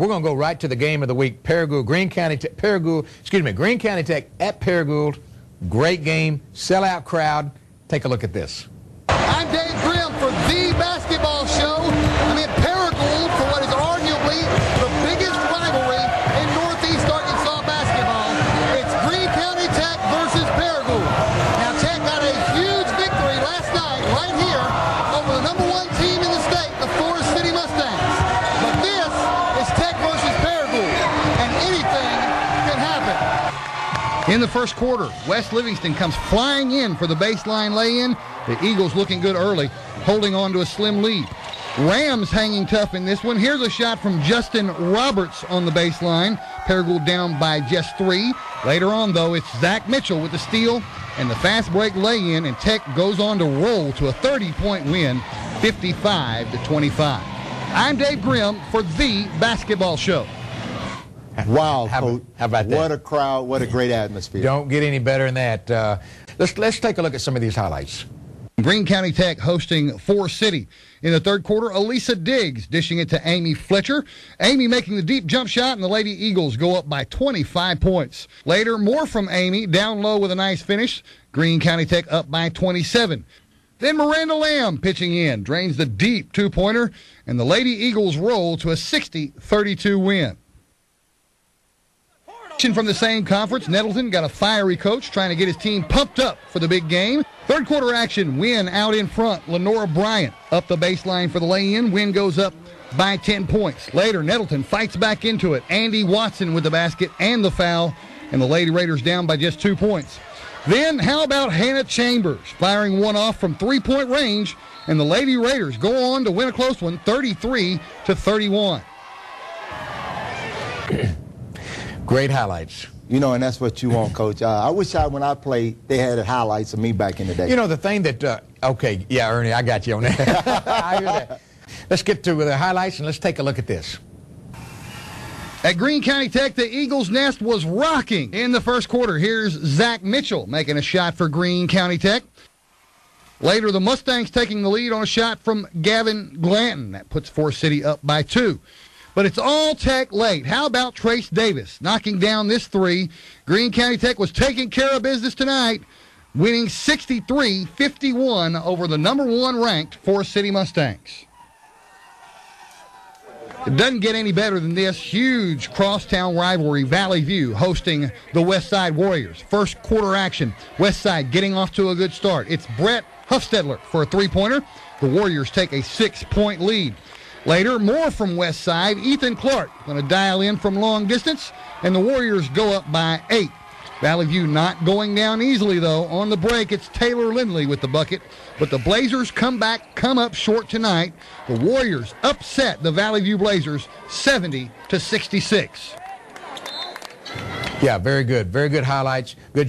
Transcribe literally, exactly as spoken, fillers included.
We're going to go right to the game of the week. Paragould, Greene County, Te Paragould, excuse me, Greene County Tech at Paragould. Great game, sellout crowd. Take a look at this. I'm Dave Grim for The Basketball Show. I'm at Paragould for what is arguably the biggest rivalry in Northeast Arkansas basketball. It's Greene County Tech versus Paragould. Now Tech got a huge victory last night right here over the number one team in the state, the Forrest City Mustangs. But this is Tech versus Paragould, and anything can happen. In the first quarter, West Livingston comes flying in for the baseline lay-in. The Eagles looking good early, holding on to a slim lead. Rams hanging tough in this one. Here's a shot from Justin Roberts on the baseline. Paragould down by just three. Later on, though, it's Zach Mitchell with the steal and the fast break lay-in, and Tech goes on to roll to a thirty-point win, fifty-five to twenty-five. I'm Dave Grimm for The Basketball Show. Wow, how, Coach, how about that? What a crowd, what a great atmosphere. Don't get any better than that. Uh, let's, let's take a look at some of these highlights. Greene County Tech hosting Forrest City. In the third quarter, Elisa Diggs dishing it to Amy Fletcher. Amy making the deep jump shot, and the Lady Eagles go up by twenty-five points. Later, more from Amy, down low with a nice finish. Greene County Tech up by twenty-seven. Then Miranda Lamb pitching in, drains the deep two-pointer, and the Lady Eagles roll to a sixty thirty-two win. From the same conference, Nettleton got a fiery coach trying to get his team pumped up for the big game. Third quarter action, Wynn out in front. Lenora Bryant up the baseline for the lay-in. Wynn goes up by ten points. Later, Nettleton fights back into it. Andy Watson with the basket and the foul, and the Lady Raiders down by just two points. Then, how about Hannah Chambers firing one off from three-point range, and the Lady Raiders go on to win a close one, thirty-three to thirty-one. Great highlights. You know, and that's what you want, Coach. Uh, I wish I, when I played, they had highlights of me back in the day. You know, the thing that, uh, okay, yeah, Ernie, I got you on that. I hear that. Let's get to the highlights, and let's take a look at this. At Greene County Tech, the Eagles' nest was rocking in the first quarter. Here's Zach Mitchell making a shot for Greene County Tech. Later, the Mustangs taking the lead on a shot from Gavin Glanton. That puts Forrest City up by two. But it's all Tech late. How about Trace Davis knocking down this three? Greene County Tech was taking care of business tonight, winning sixty-three fifty-one over the number one ranked Forrest City Mustangs. It doesn't get any better than this. Huge crosstown rivalry, Valley View hosting the West Side Warriors. First quarter action, West Side getting off to a good start. It's Brett Hufstedler for a three-pointer. The Warriors take a six-point lead. Later, more from West Side. Ethan Clark going to dial in from long distance, and the Warriors go up by eight. Valley View not going down easily, though. On the break, it's Taylor Lindley with the bucket, but the Blazers come back, come up short tonight. The Warriors upset the Valley View Blazers seventy to sixty-six. Yeah, very good. Very good highlights. Good job.